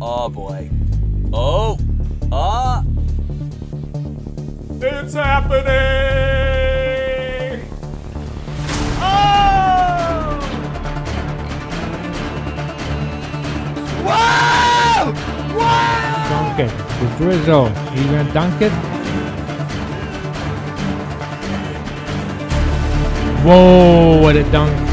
Oh boy. Oh. Ah. It's happening. Oh. Wow. Wow. Dunk it. The drizzle. You gonna dunk it? Whoa! What a dunk.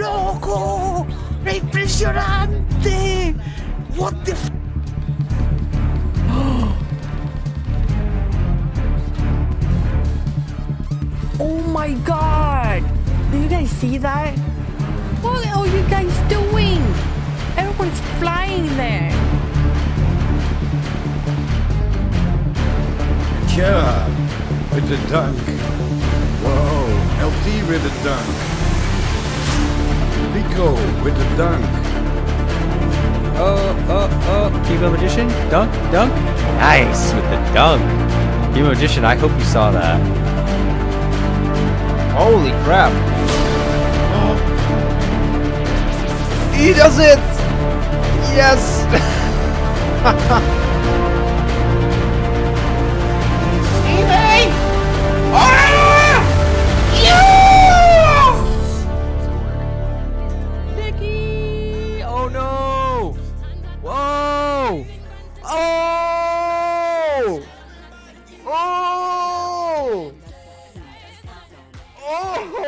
Loco! È impressionante! What the f... Oh my god! Do you guys see that? What are you guys doing? Everyone's flying there! Yeah! It's a dunk! Whoa! LT with a dunk! Pico with the dunk. Kimo Magician, dunk, dunk. Nice with the dunk. Kimo Magician, I hope you saw that. Holy crap. Oh. He does it! Yes! Stevie! Oh! Yeah! Oh!